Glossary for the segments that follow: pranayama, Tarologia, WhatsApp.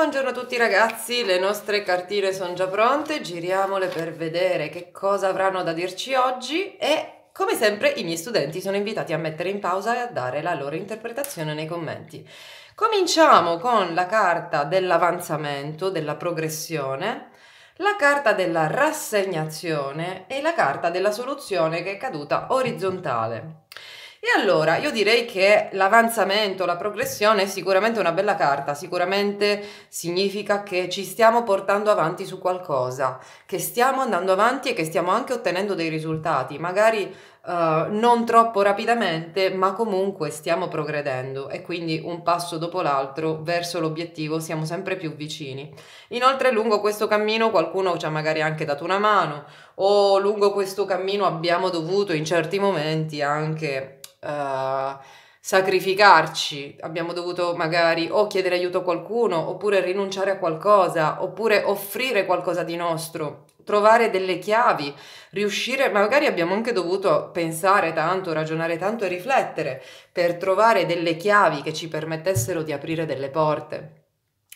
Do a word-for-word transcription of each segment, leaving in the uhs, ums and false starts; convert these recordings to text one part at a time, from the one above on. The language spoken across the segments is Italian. Buongiorno a tutti ragazzi, le nostre cartine sono già pronte, giriamole per vedere che cosa avranno da dirci oggi e come sempre i miei studenti sono invitati a mettere in pausa e a dare la loro interpretazione nei commenti. Cominciamo con la carta dell'avanzamento, della progressione, la carta della rassegnazione e la carta della soluzione che è caduta orizzontale. E allora io direi che l'avanzamento, la progressione è sicuramente una bella carta, sicuramente significa che ci stiamo portando avanti su qualcosa, che stiamo andando avanti e che stiamo anche ottenendo dei risultati, magari uh, non troppo rapidamente, ma comunque stiamo progredendo e quindi un passo dopo l'altro verso l'obiettivo siamo sempre più vicini. Inoltre lungo questo cammino qualcuno ci ha magari anche dato una mano o lungo questo cammino abbiamo dovuto in certi momenti anche Uh, sacrificarci, abbiamo dovuto magari o chiedere aiuto a qualcuno oppure rinunciare a qualcosa oppure offrire qualcosa di nostro, trovare delle chiavi, riuscire, magari abbiamo anche dovuto pensare tanto, ragionare tanto e riflettere per trovare delle chiavi che ci permettessero di aprire delle porte.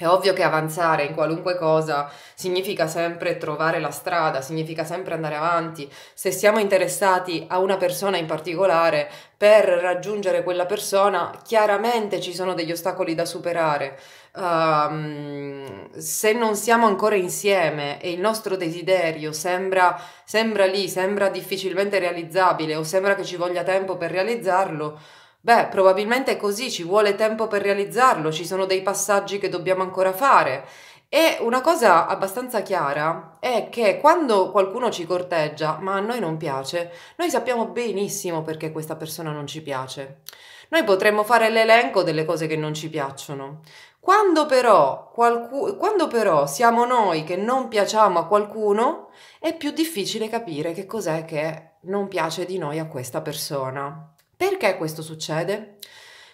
È ovvio che avanzare in qualunque cosa significa sempre trovare la strada, significa sempre andare avanti. Se siamo interessati a una persona in particolare, per raggiungere quella persona chiaramente ci sono degli ostacoli da superare. Um, se non siamo ancora insieme e il nostro desiderio sembra, sembra lì, sembra difficilmente realizzabile o sembra che ci voglia tempo per realizzarlo, beh, probabilmente è così, ci vuole tempo per realizzarlo, ci sono dei passaggi che dobbiamo ancora fare. E una cosa abbastanza chiara è che quando qualcuno ci corteggia, ma a noi non piace, noi sappiamo benissimo perché questa persona non ci piace. Noi potremmo fare l'elenco delle cose che non ci piacciono. Quando però, qualcu- quando però siamo noi che non piacciamo a qualcuno, è più difficile capire che cos'è che non piace di noi a questa persona. Perché questo succede?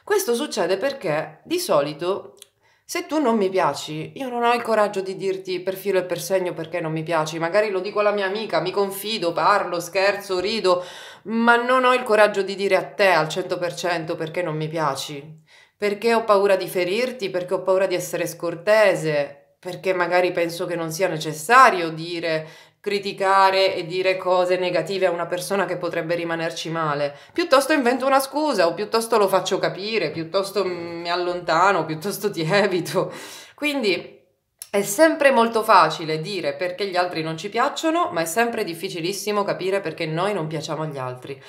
Questo succede perché di solito se tu non mi piaci io non ho il coraggio di dirti per filo e per segno perché non mi piaci, magari lo dico alla mia amica, mi confido, parlo, scherzo, rido, ma non ho il coraggio di dire a te al cento per cento perché non mi piaci, perché ho paura di ferirti, perché ho paura di essere scortese, perché magari penso che non sia necessario dire... criticare e dire cose negative a una persona che potrebbe rimanerci male, piuttosto invento una scusa o piuttosto lo faccio capire, piuttosto mi allontano, piuttosto ti evito. Quindi è sempre molto facile dire perché gli altri non ci piacciono, ma è sempre difficilissimo capire perché noi non piacciamo agli altri.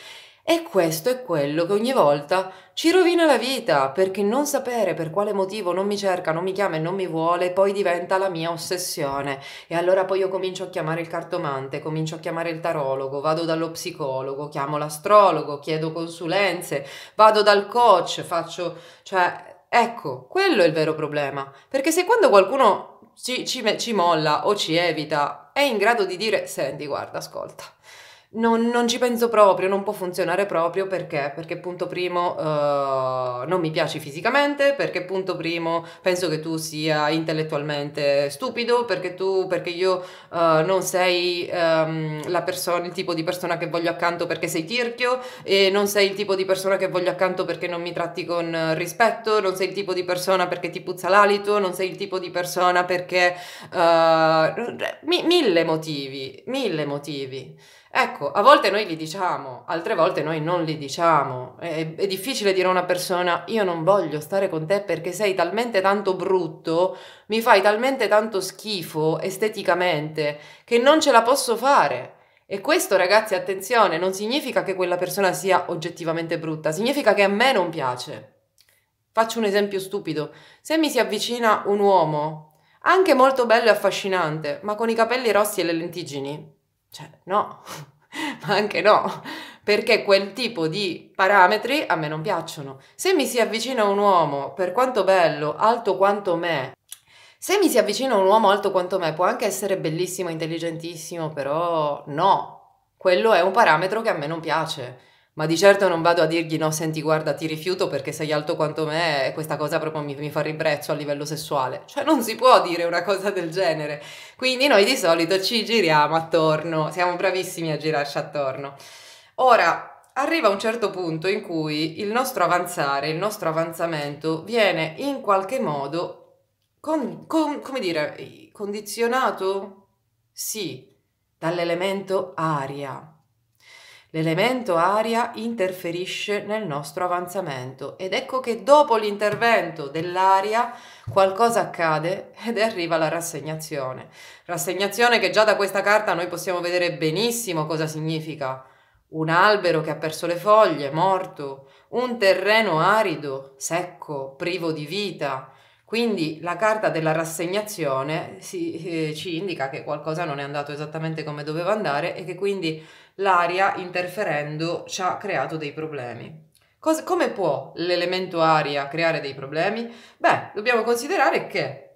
E questo è quello che ogni volta ci rovina la vita, perché non sapere per quale motivo non mi cerca, non mi chiama e non mi vuole, poi diventa la mia ossessione. E allora poi io comincio a chiamare il cartomante, comincio a chiamare il tarologo, vado dallo psicologo, chiamo l'astrologo, chiedo consulenze, vado dal coach, faccio... cioè, ecco, quello è il vero problema. Perché se quando qualcuno ci, ci, ci molla o ci evita, è in grado di dire, senti, guarda, ascolta, Non, non ci penso proprio, non può funzionare proprio perché, perché punto primo uh, non mi piaci fisicamente, perché punto primo penso che tu sia intellettualmente stupido, perché tu, perché io uh, non sei um, la persona, il tipo di persona che voglio accanto perché sei tirchio, e non sei il tipo di persona che voglio accanto perché non mi tratti con rispetto, non sei il tipo di persona perché ti puzza l'alito, non sei il tipo di persona perché uh, mi, mille motivi, mille motivi. Ecco, a volte noi li diciamo, altre volte noi non li diciamo. È, è difficile dire a una persona io non voglio stare con te perché sei talmente tanto brutto, mi fai talmente tanto schifo esteticamente che non ce la posso fare. E questo, ragazzi, attenzione, non significa che quella persona sia oggettivamente brutta, significa che a me non piace. Faccio un esempio stupido. Se mi si avvicina un uomo, anche molto bello e affascinante, ma con i capelli rossi e le lentigini... cioè, no, ma anche no, perché quel tipo di parametri a me non piacciono. Se mi si avvicina un uomo, per quanto bello, alto quanto me, se mi si avvicina un uomo alto quanto me, può anche essere bellissimo, intelligentissimo, però no, quello è un parametro che a me non piace. Ma di certo non vado a dirgli no, senti, guarda, ti rifiuto perché sei alto quanto me e questa cosa proprio mi, mi fa ribrezzo a livello sessuale. Cioè non si può dire una cosa del genere. Quindi noi di solito ci giriamo attorno, siamo bravissimi a girarci attorno. Ora, arriva un certo punto in cui il nostro avanzare, il nostro avanzamento viene in qualche modo con, con, come dire, condizionato? Sì, dall'elemento aria. L'elemento aria interferisce nel nostro avanzamento ed ecco che dopo l'intervento dell'aria qualcosa accade ed arriva la rassegnazione. Rassegnazione che già da questa carta noi possiamo vedere benissimo cosa significa. Un albero che ha perso le foglie, morto, un terreno arido, secco, privo di vita. Quindi la carta della rassegnazione si, eh, ci indica che qualcosa non è andato esattamente come doveva andare e che quindi l'aria interferendo ci ha creato dei problemi. Cos- come può l'elemento aria creare dei problemi? Beh, dobbiamo considerare che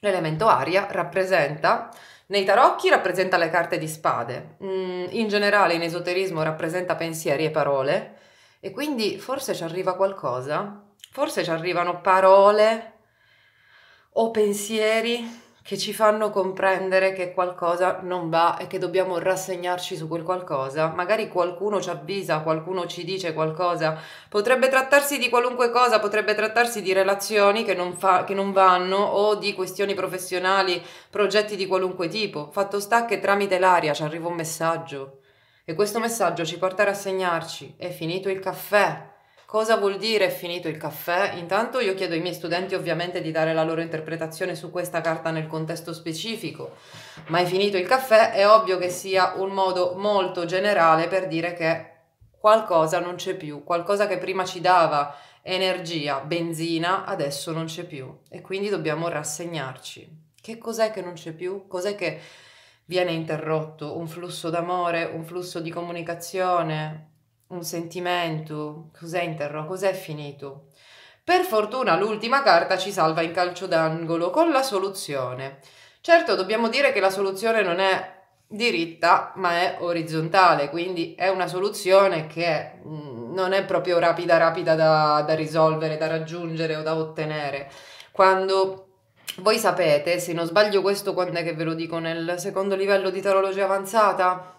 l'elemento aria rappresenta, nei tarocchi rappresenta le carte di spade, mm, in generale in esoterismo rappresenta pensieri e parole e quindi forse ci arriva qualcosa, forse ci arrivano parole o pensieri che ci fanno comprendere che qualcosa non va e che dobbiamo rassegnarci su quel qualcosa. Magari qualcuno ci avvisa, qualcuno ci dice qualcosa, potrebbe trattarsi di qualunque cosa, potrebbe trattarsi di relazioni che non, fa, che non vanno o di questioni professionali, progetti di qualunque tipo. Fatto sta che tramite l'aria ci arriva un messaggio e questo messaggio ci porta a rassegnarci. È finito il caffè. Cosa vuol dire è finito il caffè? Intanto io chiedo ai miei studenti ovviamente di dare la loro interpretazione su questa carta nel contesto specifico, ma è finito il caffè è ovvio che sia un modo molto generale per dire che qualcosa non c'è più, qualcosa che prima ci dava energia, benzina, adesso non c'è più e quindi dobbiamo rassegnarci. Che cos'è che non c'è più? Cos'è che viene interrotto? Un flusso d'amore, un flusso di comunicazione? Un sentimento, cos'è interrotto, cos'è finito? Per fortuna l'ultima carta ci salva in calcio d'angolo con la soluzione. Certo, dobbiamo dire che la soluzione non è diritta ma è orizzontale, quindi è una soluzione che non è proprio rapida rapida da, da risolvere, da raggiungere o da ottenere. Quando voi sapete, se non sbaglio questo quando è che ve lo dico nel secondo livello di tarologia avanzata,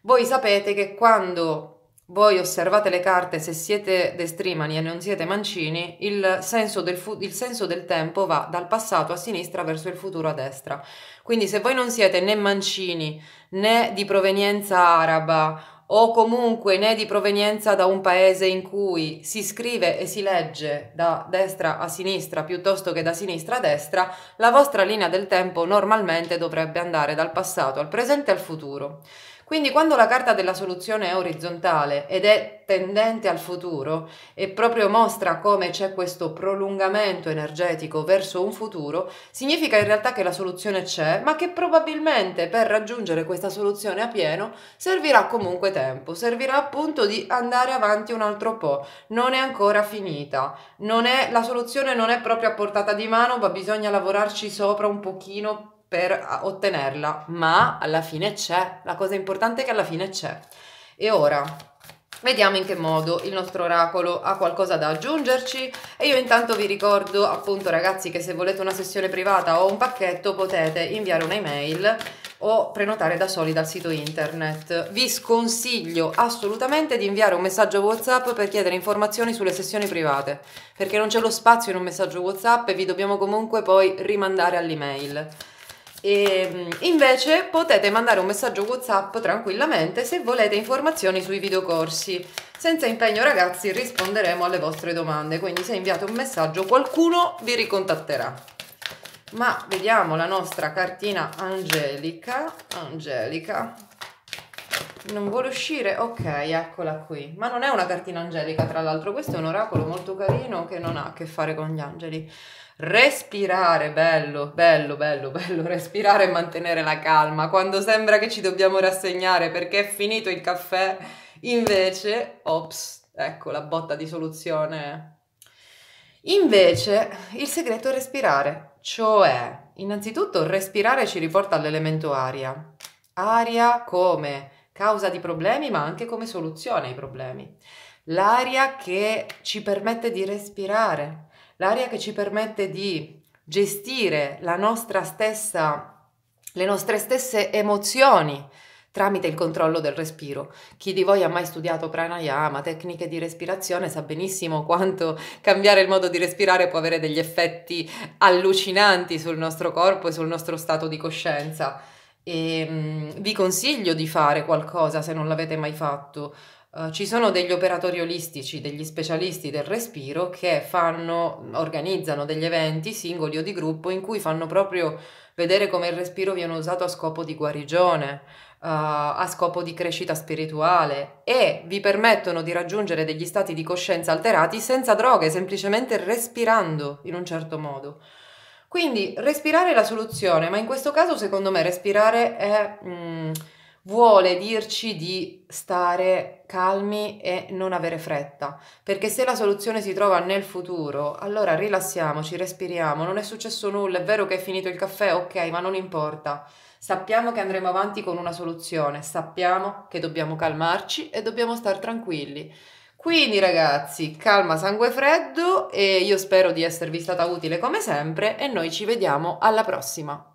voi sapete che quando voi osservate le carte, se siete destrimani e non siete mancini, il senso, del il senso del tempo va dal passato a sinistra verso il futuro a destra. Quindi se voi non siete né mancini né di provenienza araba o comunque né di provenienza da un paese in cui si scrive e si legge da destra a sinistra piuttosto che da sinistra a destra, la vostra linea del tempo normalmente dovrebbe andare dal passato al presente e al futuro. Quindi quando la carta della soluzione è orizzontale ed è tendente al futuro e proprio mostra come c'è questo prolungamento energetico verso un futuro, significa in realtà che la soluzione c'è, ma che probabilmente per raggiungere questa soluzione a pieno servirà comunque tempo, servirà appunto di andare avanti un altro po', non è ancora finita, non è, la soluzione non è proprio a portata di mano, ma bisogna lavorarci sopra un pochino per ottenerla, ma alla fine c'è, la cosa importante è che alla fine c'è. E ora vediamo in che modo il nostro oracolo ha qualcosa da aggiungerci e io intanto vi ricordo appunto ragazzi che se volete una sessione privata o un pacchetto potete inviare un'email o prenotare da soli dal sito internet. Vi sconsiglio assolutamente di inviare un messaggio WhatsApp per chiedere informazioni sulle sessioni private, perché non c'è lo spazio in un messaggio WhatsApp e vi dobbiamo comunque poi rimandare all'email. E invece potete mandare un messaggio WhatsApp tranquillamente se volete informazioni sui videocorsi. Senza impegno ragazzi, risponderemo alle vostre domande, quindi se inviate un messaggio qualcuno vi ricontatterà. Ma vediamo la nostra cartina angelica. Angelica non vuole uscire? Ok, eccola qui. Ma non è una cartina angelica, tra l'altro questo è un oracolo molto carino che non ha a che fare con gli angeli. Respirare, bello, bello, bello, bello, respirare e mantenere la calma quando sembra che ci dobbiamo rassegnare perché è finito il caffè, invece, ops, ecco la botta di soluzione. Invece il segreto è respirare, cioè innanzitutto respirare ci riporta all'elemento aria, aria come causa di problemi ma anche come soluzione ai problemi, l'aria che ci permette di respirare. L'aria che ci permette di gestire la nostra stessa, le nostre stesse emozioni, tramite il controllo del respiro. Chi di voi ha mai studiato pranayama, tecniche di respirazione, sa benissimo quanto cambiare il modo di respirare può avere degli effetti allucinanti sul nostro corpo e sul nostro stato di coscienza. E, mh, vi consiglio di fare qualcosa se non l'avete mai fatto. Uh, ci sono degli operatori olistici, degli specialisti del respiro che fanno, organizzano degli eventi singoli o di gruppo in cui fanno proprio vedere come il respiro viene usato a scopo di guarigione, uh, a scopo di crescita spirituale, e vi permettono di raggiungere degli stati di coscienza alterati senza droghe, semplicemente respirando in un certo modo. Quindi respirare è la soluzione, ma in questo caso secondo me respirare è... Mm, vuole dirci di stare calmi e non avere fretta, perché se la soluzione si trova nel futuro, allora rilassiamoci, respiriamo, non è successo nulla, è vero che è finito il caffè, ok, ma non importa, sappiamo che andremo avanti con una soluzione, sappiamo che dobbiamo calmarci e dobbiamo star tranquilli. Quindi ragazzi, calma, sangue freddo, e io spero di esservi stata utile come sempre e noi ci vediamo alla prossima.